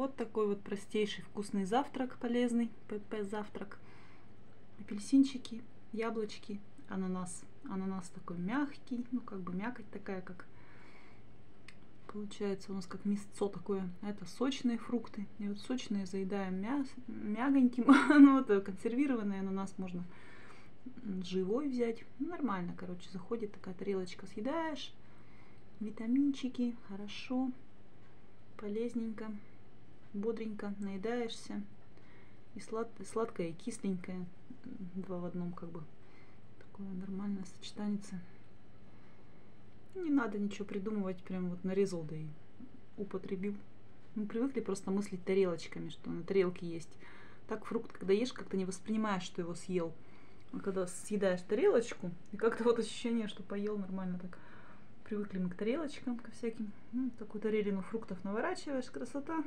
Вот такой вот простейший вкусный завтрак, полезный ПП-завтрак. Апельсинчики, яблочки, ананас. Ананас такой мягкий, ну как бы мякоть такая, как получается у нас как мясцо такое. Это сочные фрукты. И вот сочные заедаем мягоньким. Ну вот консервированный ананас можно живой взять. Ну, нормально, короче, заходит такая тарелочка. Съедаешь. Витаминчики. Хорошо. Полезненько. Бодренько. Наедаешься. И сладкое, и кисленькое. Два в одном как бы. Такое нормальное сочетание. Не надо ничего придумывать, прям вот нарезал, да и употребил. Мы привыкли просто мыслить тарелочками, что на тарелке есть. Так фрукт, когда ешь, как-то не воспринимаешь, что его съел. А когда съедаешь тарелочку, и как-то вот ощущение, что поел нормально так. Привыкли мы к тарелочкам, ко всяким. Ну, такую тарелину фруктов наворачиваешь, красота.